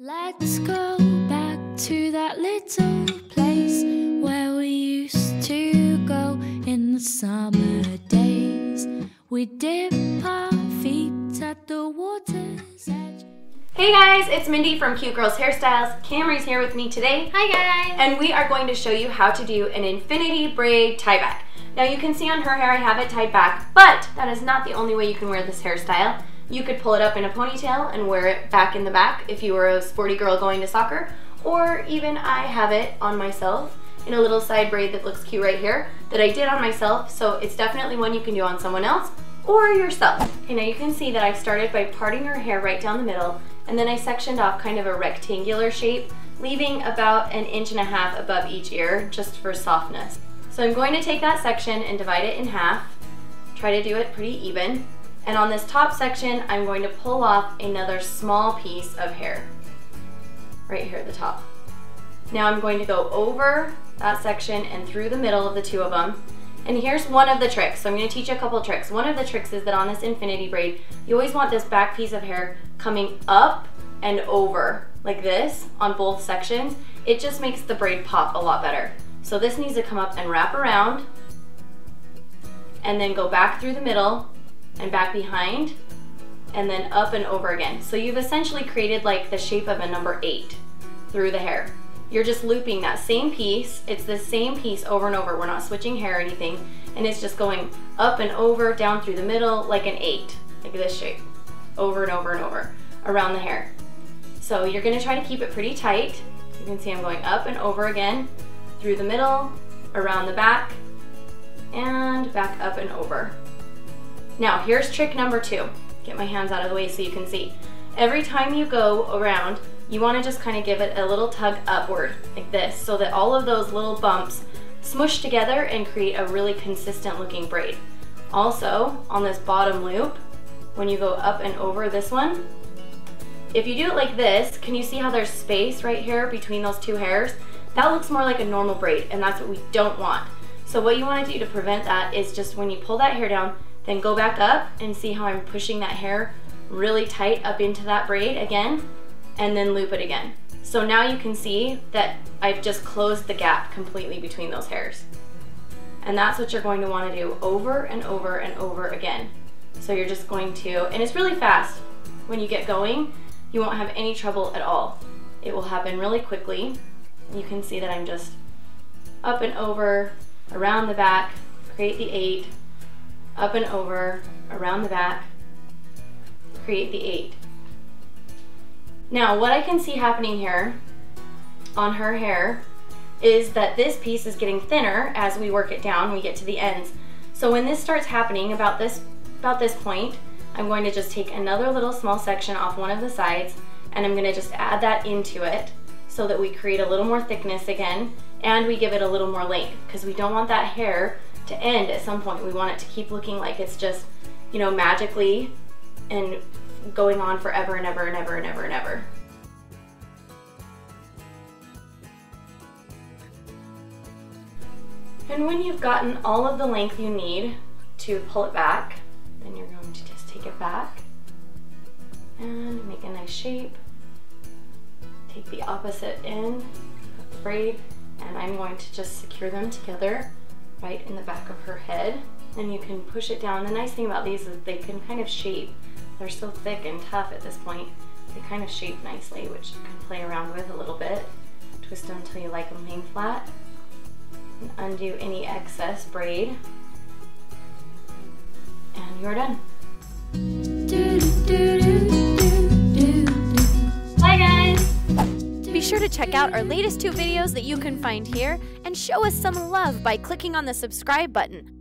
Let's go back to that little place where we used to go in the summer days. We dip our feet at the water's edge. Hey guys, it's Mindy from Cute Girls Hairstyles. Camry's here with me today. Hi guys! And we are going to show you how to do an infinity braid tie back. Now you can see on her hair I have it tied back, but that is not the only way you can wear this hairstyle. You could pull it up in a ponytail and wear it back in the back if you were a sporty girl going to soccer, or even I have it on myself in a little side braid that looks cute right here that I did on myself, so it's definitely one you can do on someone else or yourself. Okay, now you can see that I started by parting her hair right down the middle, and then I sectioned off kind of a rectangular shape, leaving about 1.5 inches above each ear just for softness. So I'm going to take that section and divide it in half, try to do it pretty even. And on this top section, I'm going to pull off another small piece of hair, right here at the top. Now I'm going to go over that section and through the middle of the two of them. And here's one of the tricks. So I'm going to teach you a couple tricks. One of the tricks is that on this infinity braid, you always want this back piece of hair coming up and over like this on both sections. It just makes the braid pop a lot better. So this needs to come up and wrap around and then go back through the middle and back behind and then up and over again. So you've essentially created like the shape of a number 8 through the hair. You're just looping that same piece. It's the same piece over and over. We're not switching hair or anything. And it's just going up and over, down through the middle, like an 8, like this shape, over and over and over around the hair. So you're gonna try to keep it pretty tight. You can see I'm going up and over again, through the middle, around the back, and back up and over. Now here's trick number 2. Get my hands out of the way so you can see. Every time you go around, you want to just kind of give it a little tug upward like this so that all of those little bumps smoosh together and create a really consistent looking braid. Also, on this bottom loop, when you go up and over this one, if you do it like this, can you see how there's space right here between those two hairs? That looks more like a normal braid, and that's what we don't want. So what you want to do to prevent that is just when you pull that hair down, then go back up and see how I'm pushing that hair really tight up into that braid again, and then loop it again. So now you can see that I've just closed the gap completely between those hairs. And that's what you're going to want to do over and over and over again. So you're just going to, and it's really fast. When you get going, you won't have any trouble at all. It will happen really quickly. You can see that I'm just up and over, around the back, create the 8, up and over, around the back, create the 8. Now what I can see happening here on her hair is that this piece is getting thinner as we work it down, we get to the ends. So when this starts happening about this point, I'm going to just take another little small section off one of the sides, and I'm going to just add that into it so that we create a little more thickness again, and we give it a little more length, because we don't want that hair to end at some point. We want it to keep looking like it's just, you know, magically and going on forever and ever and ever and ever and ever. And when you've gotten all of the length you need to pull it back, then you're going to just take it back and make a nice shape. Take the opposite end of the braid, and I'm going to just secure them together right in the back of her head, and you can push it down. The nice thing about these is they can kind of shape. They're so thick and tough at this point. They kind of shape nicely, which you can play around with a little bit. Twist them until you like them laying flat, and undo any excess braid, and you're done. Bye guys! Be sure to check out our latest 2 videos that you can find here, and show us some love by clicking on the subscribe button.